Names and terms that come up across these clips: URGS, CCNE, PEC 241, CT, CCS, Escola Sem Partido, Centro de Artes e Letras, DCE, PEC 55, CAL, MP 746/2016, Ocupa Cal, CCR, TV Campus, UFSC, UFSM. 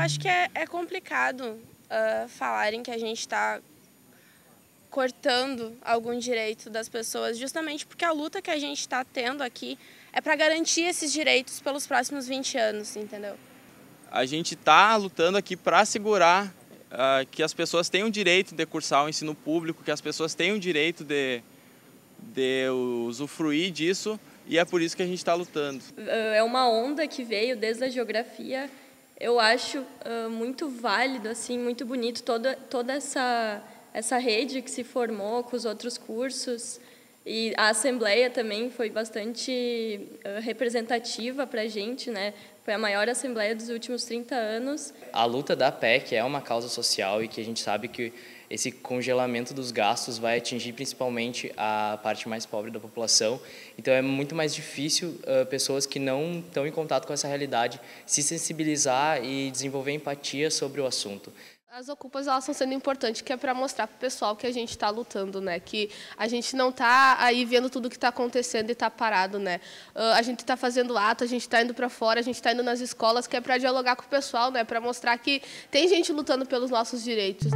acho que é complicado falarem que a gente está cortando algum direito das pessoas, justamente porque a luta que a gente está tendo aqui é para garantir esses direitos pelos próximos 20 anos, entendeu? A gente está lutando aqui para assegurar que as pessoas tenham o direito de cursar o ensino público, que as pessoas tenham o direito de usufruir disso, e é por isso que a gente está lutando. É uma onda que veio desde a geografia. Eu acho muito válido, assim, muito bonito toda essa rede que se formou com os outros cursos, e a Assembleia também foi bastante representativa para a gente, né? Foi a maior Assembleia dos últimos 30 anos. A luta da PEC é uma causa social, e que a gente sabe que esse congelamento dos gastos vai atingir principalmente a parte mais pobre da população. Então é muito mais difícil pessoas que não estão em contato com essa realidade se sensibilizar e desenvolver empatia sobre o assunto. As ocupas, elas estão sendo importantes, que é para mostrar para o pessoal que a gente está lutando, né? Que a gente não está aí vendo tudo o que está acontecendo e está parado, né? A gente está fazendo ato, a gente está indo para fora, a gente está indo nas escolas, que é para dialogar com o pessoal, né? Para mostrar que tem gente lutando pelos nossos direitos.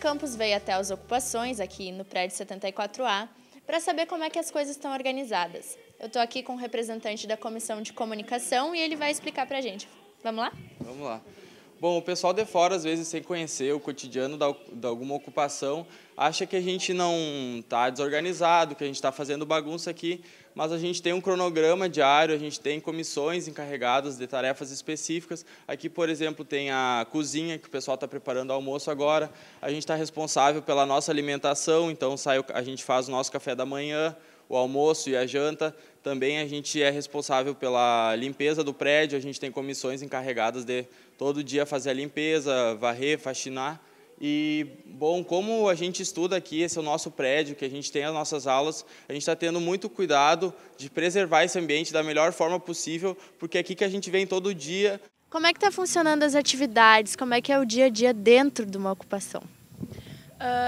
Campus veio até as ocupações aqui no prédio 74A para saber como é que as coisas estão organizadas. Eu estou aqui com um representante da Comissão de Comunicação e ele vai explicar para a gente. Vamos lá? Vamos lá. Bom, o pessoal de fora, às vezes, sem conhecer o cotidiano de alguma ocupação, acha que a gente não está desorganizado, que a gente está fazendo bagunça aqui, mas a gente tem um cronograma diário, a gente tem comissões encarregadas de tarefas específicas. Aqui, por exemplo, tem a cozinha, que o pessoal está preparando o almoço agora. A gente está responsável pela nossa alimentação, então a gente faz o nosso café da manhã, o almoço e a janta. Também a gente é responsável pela limpeza do prédio, a gente tem comissões encarregadas de todo dia fazer a limpeza, varrer, faxinar. E, bom, como a gente estuda aqui, esse é o nosso prédio, que a gente tem as nossas aulas, a gente está tendo muito cuidado de preservar esse ambiente da melhor forma possível, porque é aqui que a gente vem todo dia. Como é que está funcionando as atividades? Como é que é o dia a dia dentro de uma ocupação?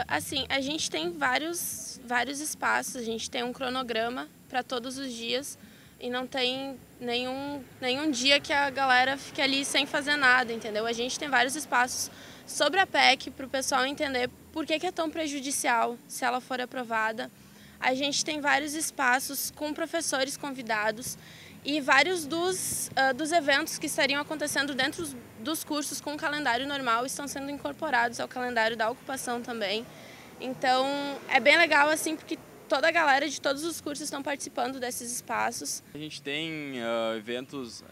Assim, a gente tem vários espaços, a gente tem um cronograma para todos os dias e não tem nenhum dia que a galera fique ali sem fazer nada, entendeu? A gente tem vários espaços sobre a PEC para o pessoal entender por que é tão prejudicial se ela for aprovada. A gente tem vários espaços com professores convidados e vários dos eventos que estariam acontecendo dentro dos cursos com o calendário normal estão sendo incorporados ao calendário da ocupação também. Então, é bem legal, assim, porque toda a galera de todos os cursos estão participando desses espaços. A gente tem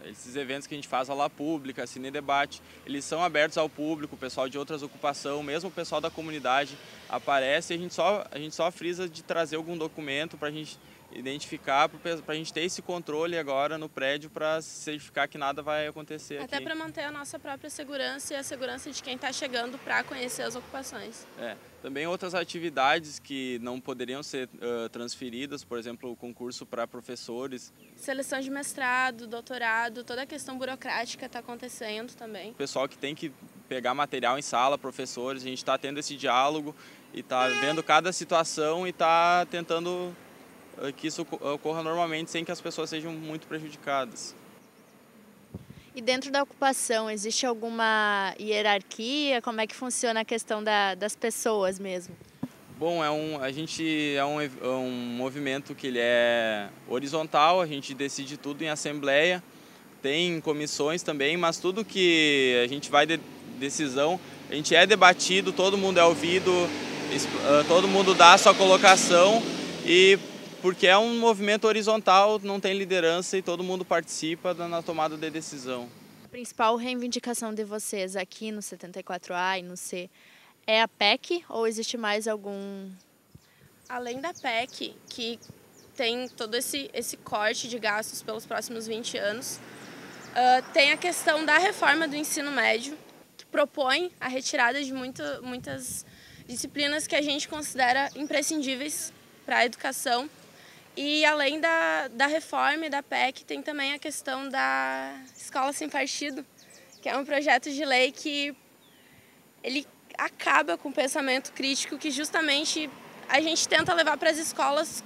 esses eventos que a gente faz, aula pública, cine debate, eles são abertos ao público, o pessoal de outras ocupações, mesmo o pessoal da comunidade aparece, e a gente só frisa de trazer algum documento para a gente identificar, para a gente ter esse controle agora no prédio para certificar que nada vai acontecer aqui. Até para manter a nossa própria segurança e a segurança de quem está chegando para conhecer as ocupações. É, também outras atividades que não poderiam ser transferidas, por exemplo, o concurso para professores. Seleção de mestrado, doutorado, toda a questão burocrática está acontecendo também. O pessoal que tem que pegar material em sala, professores, a gente está tendo esse diálogo e está vendo cada situação e está tentando que isso ocorra normalmente, sem que as pessoas sejam muito prejudicadas. E dentro da ocupação, existe alguma hierarquia? Como é que funciona a questão das pessoas mesmo? Bom, é um movimento que ele é horizontal, a gente decide tudo em assembleia, tem comissões também, mas tudo que a gente vai de decisão, a gente é debatido, todo mundo é ouvido, todo mundo dá a sua colocação, e porque é um movimento horizontal, não tem liderança e todo mundo participa na tomada de decisão. A principal reivindicação de vocês aqui no 74A e no C é a PEC, ou existe mais algum? Além da PEC, que tem todo esse corte de gastos pelos próximos 20 anos, tem a questão da reforma do ensino médio, que propõe a retirada de muitas disciplinas que a gente considera imprescindíveis para a educação. E além da reforma e da PEC, tem também a questão da Escola Sem Partido, que é um projeto de lei que ele acaba com o pensamento crítico que justamente a gente tenta levar para as escolas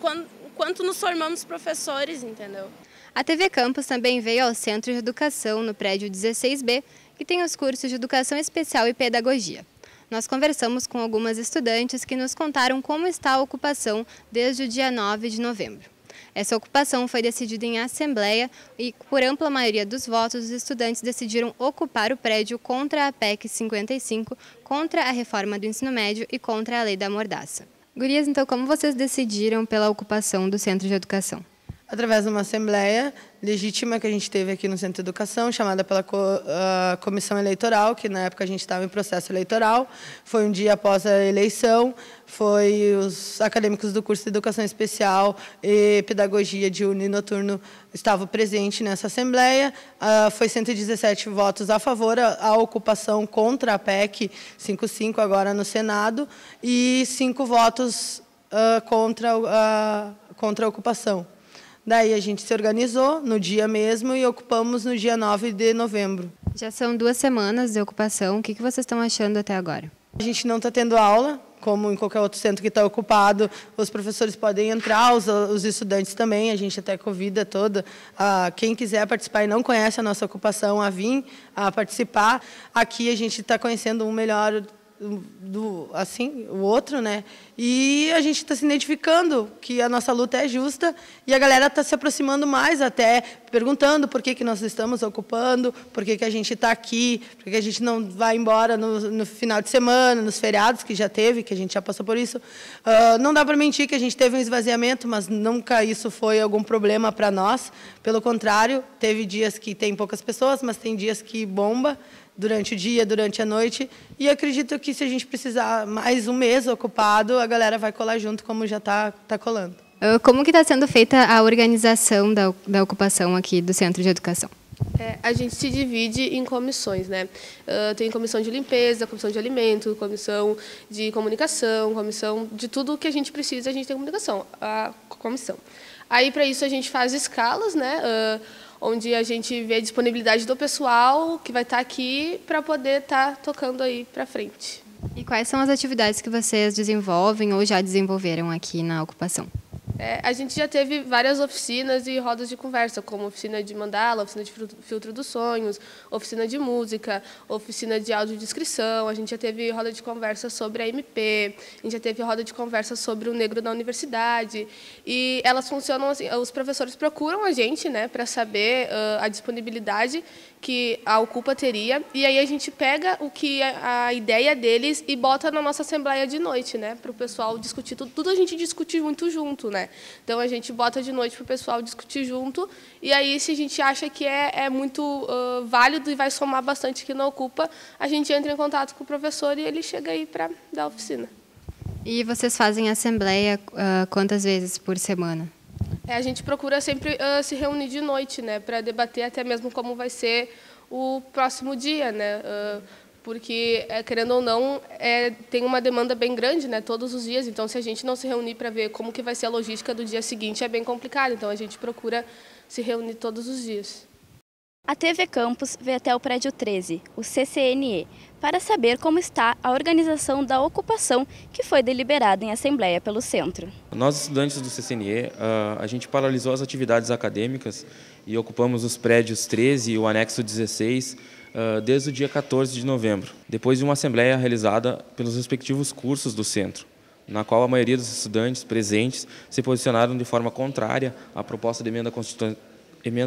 quando nos formamos professores, entendeu? A TV Campus também veio ao Centro de Educação, no prédio 16B, que tem os cursos de Educação Especial e Pedagogia. Nós conversamos com algumas estudantes que nos contaram como está a ocupação desde o dia 9 de novembro. Essa ocupação foi decidida em assembleia e, por ampla maioria dos votos, os estudantes decidiram ocupar o prédio contra a PEC 55, contra a reforma do ensino médio e contra a lei da mordaça. Gurias, então, como vocês decidiram pela ocupação do Centro de Educação? Através de uma assembleia legítima que a gente teve aqui no Centro de Educação, chamada pela Comissão Eleitoral, que na época a gente estava em processo eleitoral, foi um dia após a eleição, foi os acadêmicos do curso de Educação Especial e Pedagogia diurno e noturno estavam presentes nessa assembleia, foi 117 votos a favor à ocupação contra a PEC 55 agora no Senado e 5 votos contra a ocupação. Daí a gente se organizou no dia mesmo e ocupamos no dia 9 de novembro. Já são 2 semanas de ocupação, o que vocês estão achando até agora? A gente não está tendo aula, como em qualquer outro centro que está ocupado, os professores podem entrar, os estudantes também, a gente até convida toda, quem quiser participar e não conhece a nossa ocupação, a vir, a participar. Aqui a gente está conhecendo um melhor o outro, né? E a gente está se identificando que a nossa luta é justa e a galera está se aproximando mais, até perguntando por que nós estamos ocupando, por que a gente está aqui, por que a gente não vai embora no final de semana, nos feriados que já teve, que a gente já passou por isso. Não dá para mentir que a gente teve um esvaziamento, mas nunca isso foi algum problema para nós. Pelo contrário, teve dias que tem poucas pessoas, mas tem dias que bomba durante o dia, durante a noite, e acredito que se a gente precisar mais um mês ocupado, a galera vai colar junto, como já está colando. Como que está sendo feita a organização da ocupação aqui do Centro de Educação? A gente se divide em comissões, né? Tem comissão de limpeza, comissão de alimento, comissão de comunicação, comissão de tudo que a gente precisa, a gente tem comissão. Aí, para isso, a gente faz escalas, né? Onde a gente vê a disponibilidade do pessoal que vai estar aqui para poder estar tocando aí para frente. E quais são as atividades que vocês desenvolvem ou já desenvolveram aqui na ocupação? A gente já teve várias oficinas e rodas de conversa, como oficina de mandala, oficina de filtro dos sonhos, oficina de música, oficina de audiodescrição, a gente já teve roda de conversa sobre a MP, a gente já teve roda de conversa sobre o negro na universidade, e elas funcionam assim, os professores procuram a gente, né, para saber a disponibilidade que a Ocupa teria, e aí a gente pega o que a ideia deles e bota na nossa assembleia de noite, né, para o pessoal discutir, tudo a gente discute muito junto, né? Então, a gente bota de noite para o pessoal discutir junto, e aí, se a gente acha que é muito válido e vai somar bastante aqui na Ocupa, a gente entra em contato com o professor e ele chega aí para dar oficina. E vocês fazem assembleia quantas vezes por semana? A gente procura sempre se reunir de noite, né, para debater até mesmo como vai ser o próximo dia, né? Porque, querendo ou não, tem uma demanda bem grande, né, todos os dias. Então, se a gente não se reunir para ver como que vai ser a logística do dia seguinte, é bem complicado. Então, a gente procura se reunir todos os dias. A TV Campus veio até o prédio 13, o CCNE, para saber como está a organização da ocupação que foi deliberada em assembleia pelo centro. Nós, estudantes do CCNE, a gente paralisou as atividades acadêmicas e ocupamos os prédios 13 e o anexo 16, desde o dia 14 de novembro, depois de uma assembleia realizada pelos respectivos cursos do centro, na qual a maioria dos estudantes presentes se posicionaram de forma contrária à proposta de emenda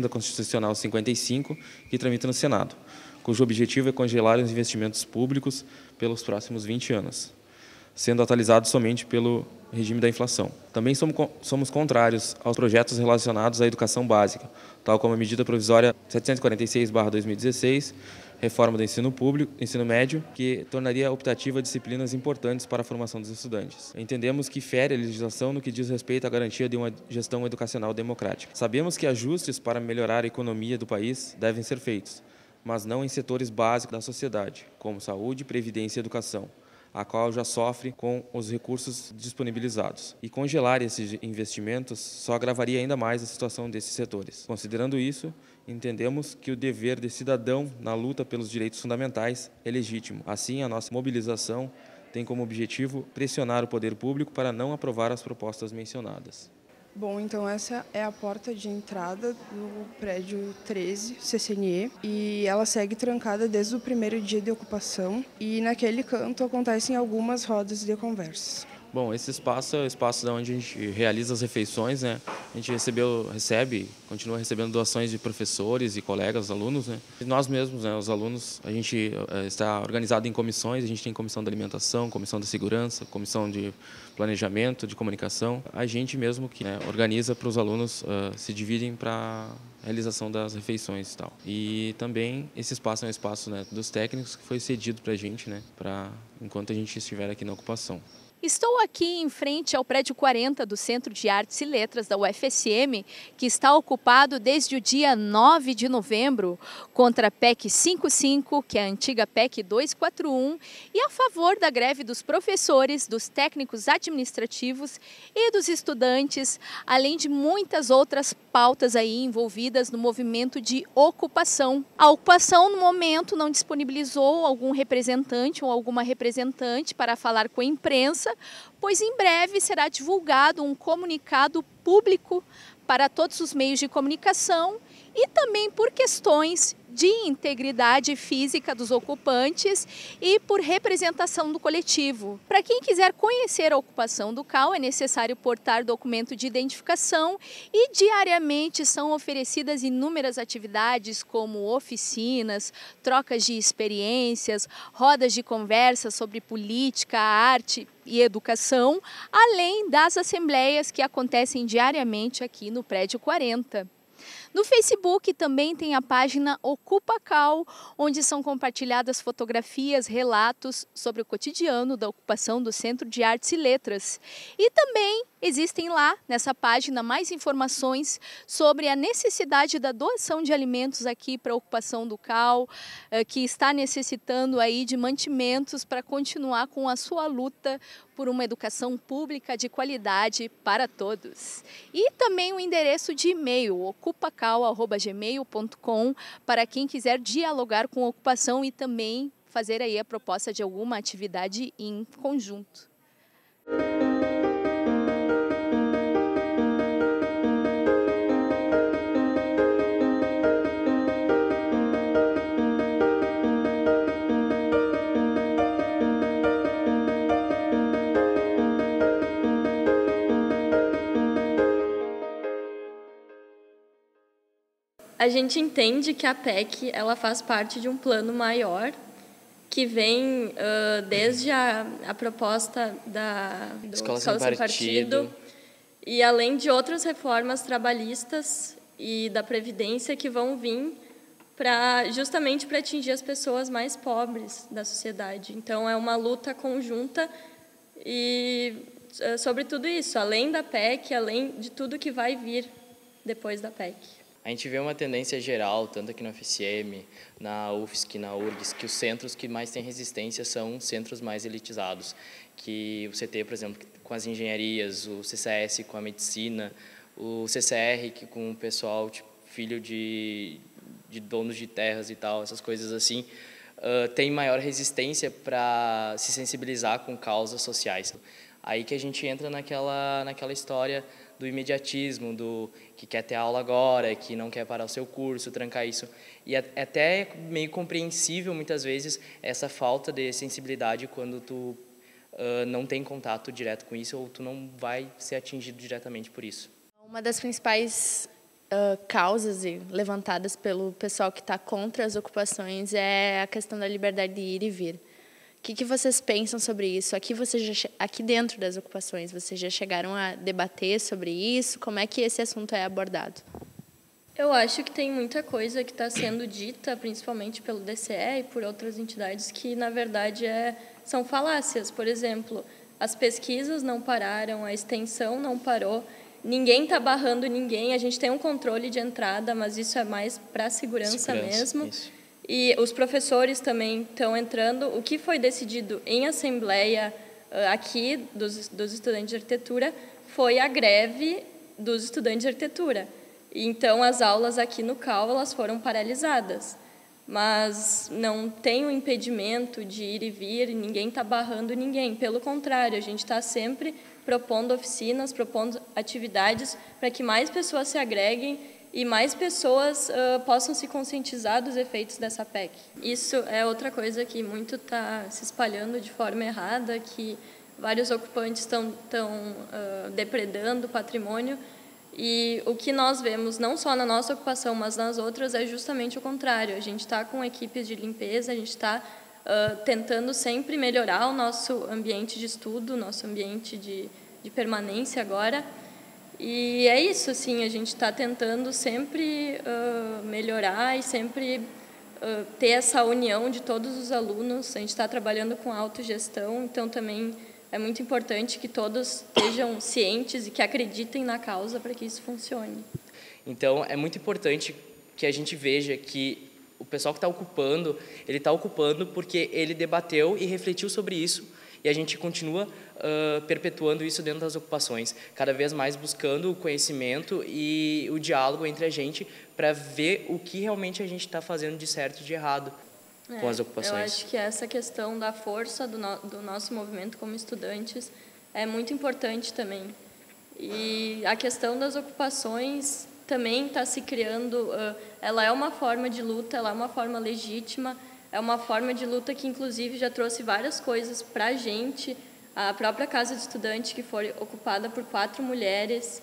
constitucional 55, que tramita no Senado, cujo objetivo é congelar os investimentos públicos pelos próximos 20 anos, sendo atualizado somente pelo regime da inflação. Também somos contrários aos projetos relacionados à educação básica, tal como a medida provisória 746/2016, reforma do ensino público, ensino médio, que tornaria optativa disciplinas importantes para a formação dos estudantes. Entendemos que fere a legislação no que diz respeito à garantia de uma gestão educacional democrática. Sabemos que ajustes para melhorar a economia do país devem ser feitos, mas não em setores básicos da sociedade, como saúde, previdência e educação, a qual já sofre com os recursos disponibilizados. E congelar esses investimentos só agravaria ainda mais a situação desses setores. Considerando isso, entendemos que o dever de cidadão na luta pelos direitos fundamentais é legítimo. Assim, a nossa mobilização tem como objetivo pressionar o poder público para não aprovar as propostas mencionadas. Bom, então essa é a porta de entrada do prédio 13, CCNE, e ela segue trancada desde o primeiro dia de ocupação e naquele canto acontecem algumas rodas de conversa. Bom, esse espaço é o espaço onde a gente realiza as refeições, né? A gente continua recebendo doações de professores e colegas, alunos, né? E nós mesmos, né, os alunos, a gente está organizado em comissões, a gente tem comissão de alimentação, comissão de segurança, comissão de planejamento, de comunicação. A gente mesmo que, né, organiza para os alunos, se dividem para realização das refeições e tal. E também esse espaço é um espaço, né, dos técnicos que foi cedido para a gente, né, enquanto a gente estiver aqui na ocupação. Estou aqui em frente ao prédio 40 do Centro de Artes e Letras da UFSM, que está ocupado desde o dia 9 de novembro contra a PEC 55, que é a antiga PEC 241, e a favor da greve dos professores, dos técnicos administrativos e dos estudantes, além de muitas outras pautas aí envolvidas no movimento de ocupação. A ocupação, no momento, não disponibilizou algum representante ou alguma representante para falar com a imprensa, pois em breve será divulgado um comunicado público para todos os meios de comunicação e também por questões de integridade física dos ocupantes e por representação do coletivo. Para quem quiser conhecer a ocupação do CAL, é necessário portar documento de identificação e diariamente são oferecidas inúmeras atividades como oficinas, trocas de experiências, rodas de conversa sobre política, arte e educação, além das assembleias que acontecem diariamente aqui no prédio 40. No Facebook também tem a página Ocupa Cal, onde são compartilhadas fotografias, relatos sobre o cotidiano da ocupação do Centro de Artes e Letras. E também existem lá, nessa página, mais informações sobre a necessidade da doação de alimentos aqui para a ocupação do Cal, que está necessitando aí de mantimentos para continuar com a sua luta por uma educação pública de qualidade para todos. E também o endereço de e-mail, ocupacal@gmail.com, para quem quiser dialogar com a ocupação e também fazer aí a proposta de alguma atividade em conjunto. A gente entende que a PEC ela faz parte de um plano maior que vem desde a proposta do Escola Sem Partido e além de outras reformas trabalhistas e da Previdência que vão vir justamente para atingir as pessoas mais pobres da sociedade. Então, é uma luta conjunta e sobre tudo isso, além da PEC, além de tudo que vai vir depois da PEC. A gente vê uma tendência geral, tanto aqui na UFSM, na UFSC, na URGS, que os centros que mais têm resistência são centros mais elitizados, que o CT, por exemplo, com as engenharias, o CCS com a medicina, o CCR que com o pessoal tipo, filho de donos de terras e tal, essas coisas assim, tem maior resistência para se sensibilizar com causas sociais. Aí que a gente entra naquela história do imediatismo, do que quer ter aula agora, que não quer parar o seu curso, trancar isso. E é até meio compreensível, muitas vezes, essa falta de sensibilidade quando tu não tem contato direto com isso ou tu não vai ser atingido diretamente por isso. Uma das principais causas levantadas pelo pessoal que está contra as ocupações é a questão da liberdade de ir e vir. O que vocês pensam sobre isso? Aqui dentro das ocupações, vocês já chegaram a debater sobre isso? Como é que esse assunto é abordado? Eu acho que tem muita coisa que está sendo dita, principalmente pelo DCE e por outras entidades, que, na verdade, são falácias. Por exemplo, as pesquisas não pararam, a extensão não parou, ninguém está barrando ninguém, a gente tem um controle de entrada, mas isso é mais para a segurança mesmo. Isso. E os professores também estão entrando. O que foi decidido em assembleia aqui dos estudantes de arquitetura foi a greve dos estudantes de arquitetura. Então, as aulas aqui no CAL elas foram paralisadas, mas não tem um impedimento de ir e vir, ninguém está barrando ninguém. Pelo contrário, a gente está sempre propondo oficinas, propondo atividades para que mais pessoas se agreguem e mais pessoas possam se conscientizar dos efeitos dessa PEC. Isso é outra coisa que muito está se espalhando de forma errada, que vários ocupantes estão depredando patrimônio, e o que nós vemos, não só na nossa ocupação, mas nas outras, é justamente o contrário. A gente está com equipes de limpeza, a gente está tentando sempre melhorar o nosso ambiente de estudo, o nosso ambiente de permanência agora. E é isso, assim, a gente está tentando sempre melhorar e sempre ter essa união de todos os alunos. A gente está trabalhando com autogestão, então também é muito importante que todos sejam cientes e que acreditem na causa para que isso funcione. Então, é muito importante que a gente veja que o pessoal que está ocupando, ele está ocupando porque ele debateu e refletiu sobre isso, e a gente continua perpetuando isso dentro das ocupações, cada vez mais buscando o conhecimento e o diálogo entre a gente para ver o que realmente a gente está fazendo de certo e de errado. Com as ocupações. Eu acho que essa questão da força do nosso movimento como estudantes é muito importante também. E a questão das ocupações também está se criando, ela é uma forma de luta, ela é uma forma legítima, é uma forma de luta que, inclusive, já trouxe várias coisas para a gente. A própria casa de estudante, que foi ocupada por 4 mulheres,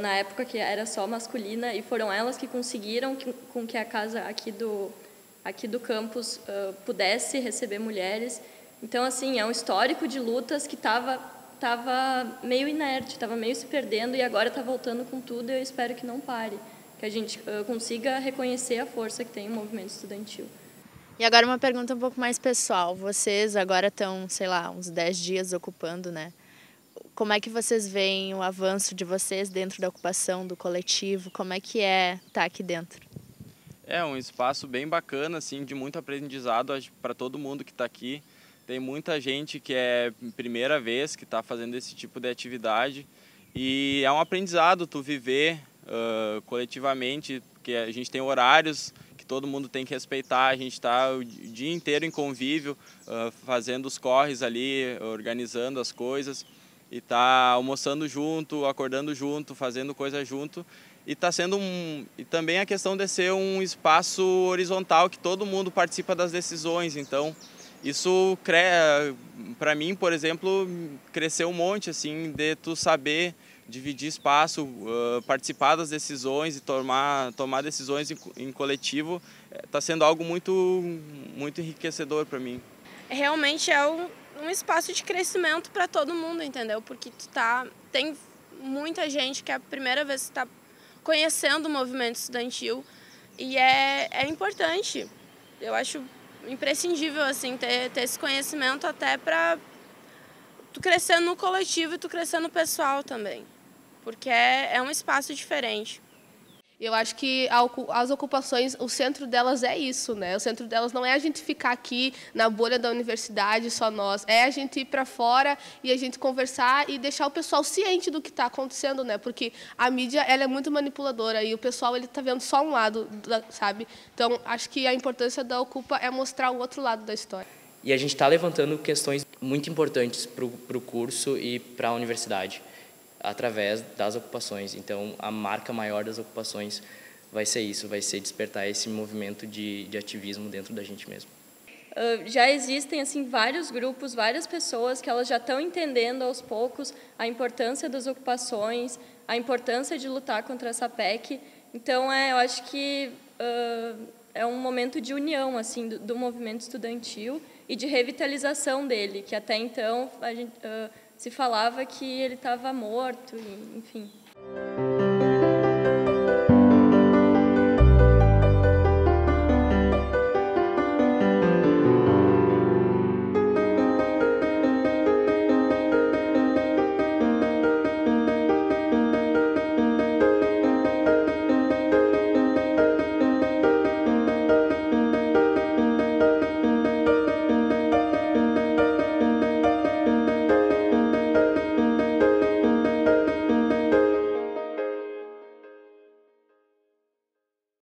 na época que era só masculina, e foram elas que conseguiram com que a casa aqui do campus pudesse receber mulheres. Então, assim, é um histórico de lutas que estava meio inerte, estava meio se perdendo, e agora está voltando com tudo, e eu espero que não pare, que a gente consiga reconhecer a força que tem o movimento estudantil. E agora uma pergunta um pouco mais pessoal. Vocês agora estão, sei lá, uns 10 dias ocupando, né? Como é que vocês veem o avanço de vocês dentro da ocupação, do coletivo? Como é que é estar aqui dentro? É um espaço bem bacana, assim, de muito aprendizado para todo mundo que está aqui. Tem muita gente que é primeira vez que está fazendo esse tipo de atividade. E é um aprendizado tu viver coletivamente, porque a gente tem horários que todo mundo tem que respeitar. A gente está o dia inteiro em convívio, fazendo os corres ali, organizando as coisas. E tá almoçando junto, acordando junto, fazendo coisa junto. E tá sendo e também a questão de ser um espaço horizontal que todo mundo participa das decisões. Então, isso para mim, por exemplo, cresceu um monte, assim, de tu saber dividir espaço, participar das decisões e tomar decisões em coletivo. Tá sendo algo muito enriquecedor para mim. Realmente é um espaço de crescimento para todo mundo, entendeu? Porque tem muita gente que é a primeira vez que está conhecendo o movimento estudantil, e é importante. Eu acho imprescindível, assim, ter esse conhecimento, até para tu crescer no coletivo e tu crescer no pessoal também, porque é um espaço diferente. Eu acho que as ocupações, o centro delas é isso, né? O centro delas não é a gente ficar aqui na bolha da universidade, só nós. É a gente ir para fora e a gente conversar e deixar o pessoal ciente do que está acontecendo, né? Porque a mídia, ela é muito manipuladora, e o pessoal, ele está vendo só um lado, sabe? Então, acho que a importância da Ocupa é mostrar o outro lado da história. E a gente está levantando questões muito importantes para o curso e para a universidade, através das ocupações. Então, a marca maior das ocupações vai ser isso, vai ser despertar esse movimento de ativismo dentro da gente mesmo. Já existem, assim, vários grupos, várias pessoas que elas já estão entendendo aos poucos a importância das ocupações, a importância de lutar contra essa PEC. Então, eu acho que é um momento de união, assim, do movimento estudantil e de revitalização dele, que até então a gente se falava que ele estava morto, enfim.